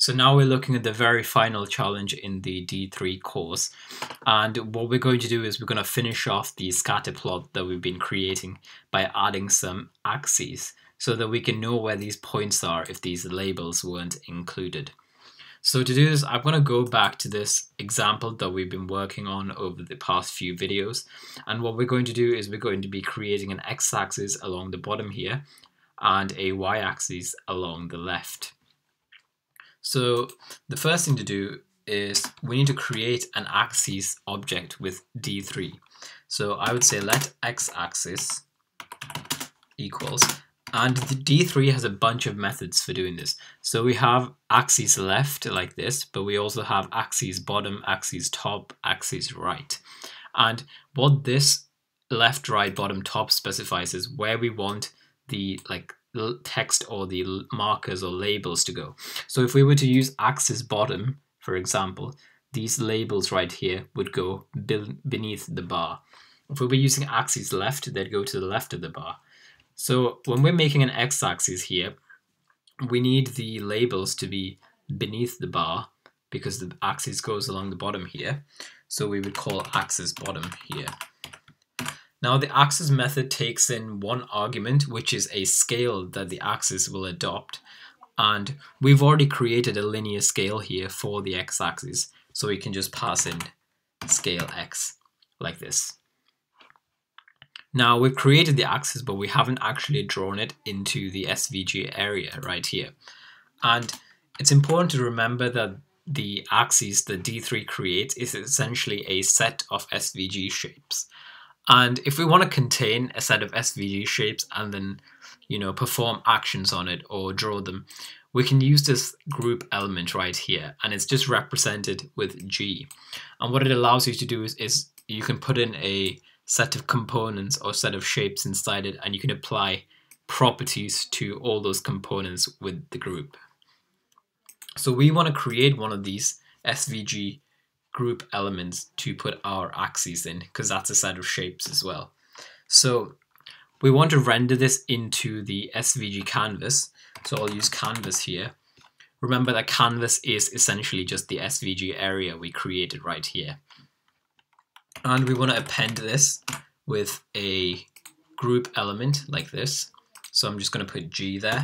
So now we're looking at the very final challenge in the D3 course. And what we're going to do is we're going to finish off the scatter plot that we've been creating by adding some axes so that we can know where these points are if these labels weren't included. So to do this, I'm going to go back to this example that we've been working on over the past few videos. And what we're going to do is we're going to be creating an x-axis along the bottom here and a y-axis along the left. So the first thing to do is we need to create an axis object with D3. So I would say let x-axis equals, and the D3 has a bunch of methods for doing this. So we have axis left like this, but we also have axis bottom, axis top, axis right. And what this left, right, bottom, top specifies is where we want the text or the markers or labels to go. So if we were to use axis bottom, for example, these labels right here would go beneath the bar. If we were using axis left, they'd go to the left of the bar. So when we're making an x-axis here, we need the labels to be beneath the bar because the axis goes along the bottom here. So we would call axis bottom here. Now the axis method takes in one argument, which is a scale that the axis will adopt. And we've already created a linear scale here for the x-axis. So we can just pass in scale x like this. Now we've created the axis, but we haven't actually drawn it into the SVG area right here. And it's important to remember that the axis that D3 creates is essentially a set of SVG shapes. And if we want to contain a set of SVG shapes and then, perform actions on it or draw them, we can use this group element right here. And it's just represented with G. And what it allows you to do is you can put in a set of components or set of shapes inside it, and you can apply properties to all those components with the group. So we want to create one of these SVG group elements to put our axes in, because that's a set of shapes as well. So we want to render this into the SVG canvas. So I'll use canvas here. Remember that canvas is essentially just the SVG area we created right here. And we want to append this with a group element like this. So I'm just going to put G there.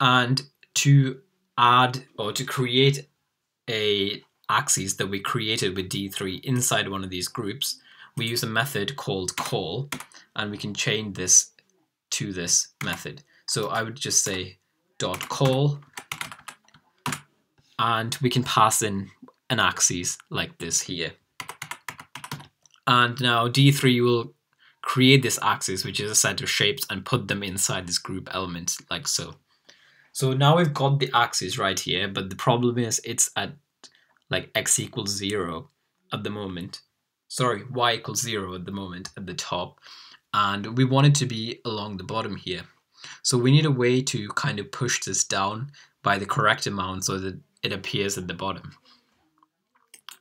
And to add or to create a axis that we created with D3 inside one of these groups, we use a method called call, and we can change this to this method. So I would just say dot call, and we can pass in an axis like this here. And now D3 will create this axis, which is a set of shapes, and put them inside this group element like so. So now we've got the axis right here, but the problem is it's at x equals 0 at the moment. Sorry, y equals 0 at the moment at the top. And we want it to be along the bottom here. So we need a way to kind of push this down by the correct amount so that it appears at the bottom.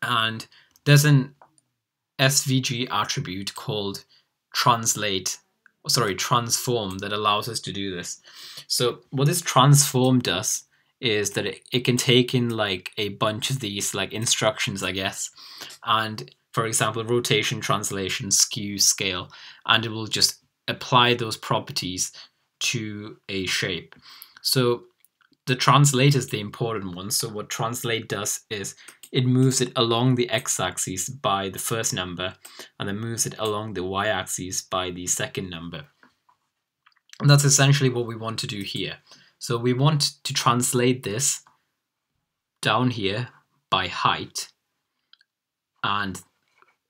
And there's an SVG attribute called transform that allows us to do this. So what this transform does is that it can take in a bunch of these instructions, I guess. And for example, rotation, translation, skew, scale, and it will just apply those properties to a shape. So the translate is the important one. So what translate does is it moves it along the x-axis by the first number, and then moves it along the y-axis by the second number. And that's essentially what we want to do here. So we want to translate this down here by height, and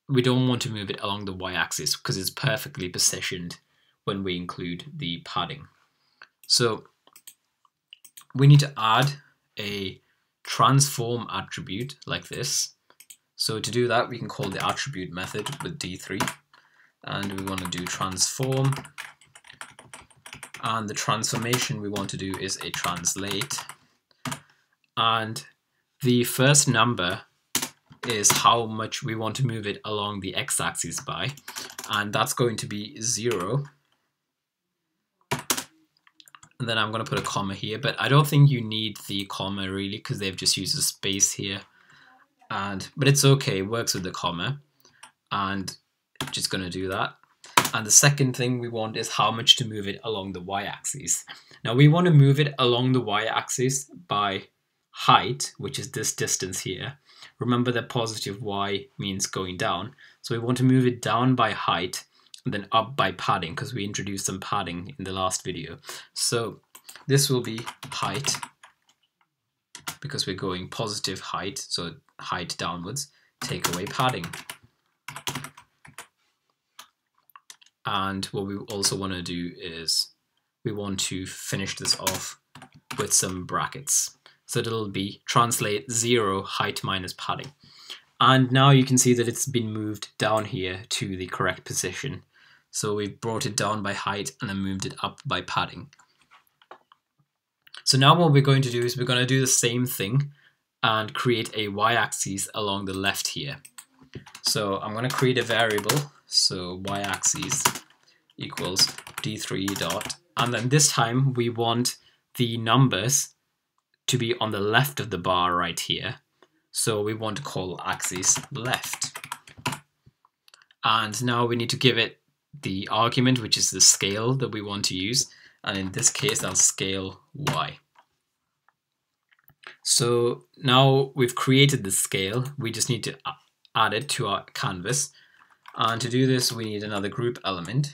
we don't want to move it along the y-axis because it's perfectly positioned when we include the padding. So we need to add a transform attribute like this. So to do that, we can call the attribute method with D3, and we want to do transform, and the transformation we want to do is a translate, and the first number is how much we want to move it along the x-axis by, and that's going to be 0. And then I'm going to put a comma here, but I don't think you need the comma really because they've just used a space here. But it's okay, it works with the comma. And I'm just going to do that. And the second thing we want is how much to move it along the y-axis. Now we want to move it along the y-axis by height, which is this distance here. Remember that positive y means going down. So we want to move it down by height and then up by padding because we introduced some padding in the last video. So this will be height because we're going positive height, so height downwards, take away padding. And what we also want to do is we want to finish this off with some brackets. So it'll be translate 0 height minus padding. And now you can see that it's been moved down here to the correct position. So we've brought it down by height and then moved it up by padding. So now what we're going to do is we're going to do the same thing and create a y-axis along the left here. So I'm going to create a variable. So y-axis equals d3 dot, and then this time we want the numbers to be on the left of the bar right here. So we want to call axis left. And now we need to give it the argument, which is the scale that we want to use. And in this case, I'll scale y. So now we've created the scale. We just need to add it to our canvas. And to do this, we need another group element.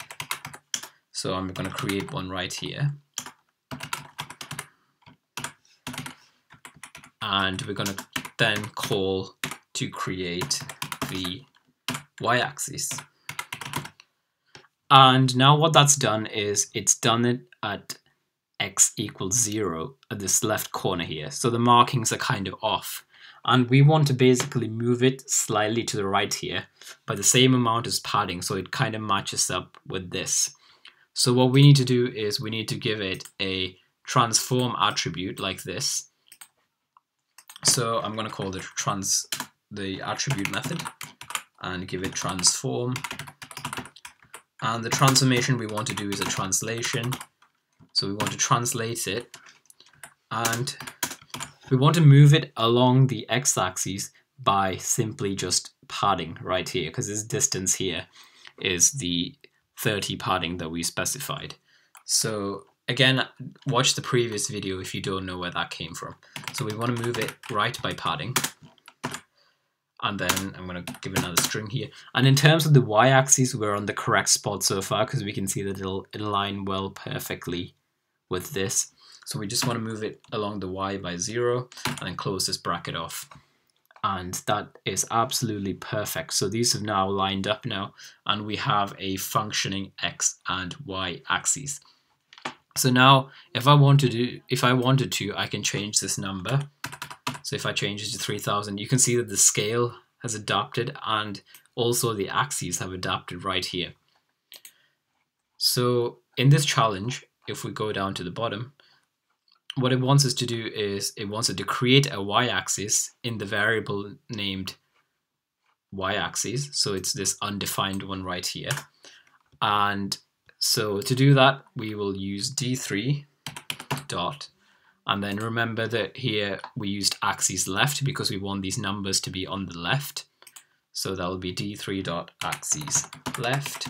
So I'm going to create one right here. And we're going to then call to create the y-axis. And now what that's done is it's done it at x equals 0 at this left corner here. So the markings are kind of off. And we want to basically move it slightly to the right here by the same amount as padding, so it kind of matches up with this. So what we need to do is we need to give it a transform attribute like this. So I'm going to call the attribute method and give it transform. And the transformation we want to do is a translation. So we want to translate it, and we want to move it along the x-axis by simply just padding right here, because this distance here is the 30 padding that we specified. So again, watch the previous video if you don't know where that came from. So we want to move it right by padding. And then I'm going to give another string here. And in terms of the y-axis, we're on the correct spot so far, because we can see that it'll align well perfectly with this. So we just want to move it along the y by 0 and then close this bracket off. And that is absolutely perfect. So these have now lined up now, and we have a functioning x and y axes. So now if I wanted to, I can change this number. So if I change it to 3000, you can see that the scale has adapted and also the axes have adapted right here. So in this challenge, if we go down to the bottom, what it wants us to do is it wants us to create a y-axis in the variable named y-axis. So it's this undefined one right here. And so to do that, we will use d3 dot. And then remember that here we used axis left because we want these numbers to be on the left. So that will be d3 dot axis left.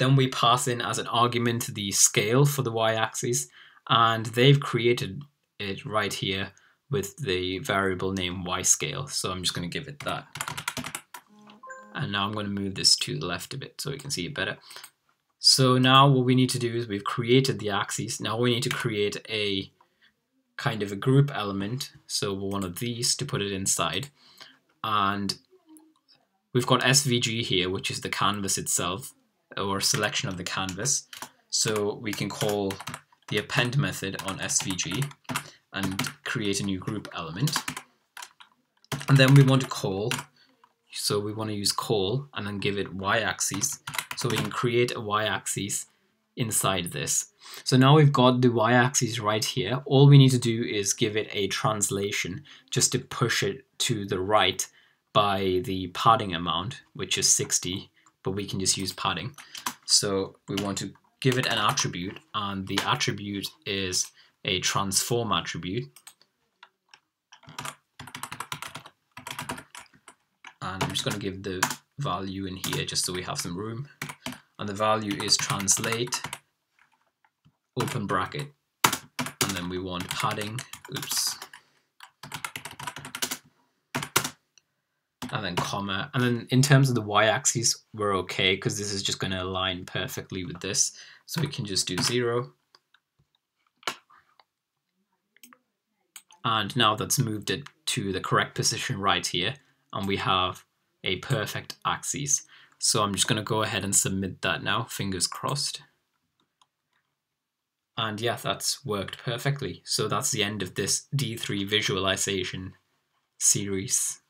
Then we pass in as an argument the scale for the y-axis. And they've created it right here with the variable name y-scale. So I'm just going to give it that. And now I'm going to move this to the left a bit so we can see it better. So now what we need to do is we've created the axes. Now we need to create a kind of a group element. So one of these to put it inside. And we've got SVG here, which is the canvas itself or selection of the canvas. So we can call the append method on SVG and create a new group element. And then we want to call, so we want to use call and then give it y-axis, so we can create a y-axis inside this. So now we've got the y-axis right here. All we need to do is give it a translation just to push it to the right by the padding amount, which is 60, but we can just use padding. So we want to give it an attribute, and the attribute is a transform attribute. And I'm just going to give the value in here just so we have some room. And the value is translate, open bracket. And then we want padding, oops. And then comma. And then in terms of the y-axis, we're okay because this is just going to align perfectly with this. So we can just do 0. And now that's moved it to the correct position right here. And we have a perfect axis. So I'm just going to go ahead and submit that now, fingers crossed. And yeah, that's worked perfectly. So that's the end of this D3 visualization series.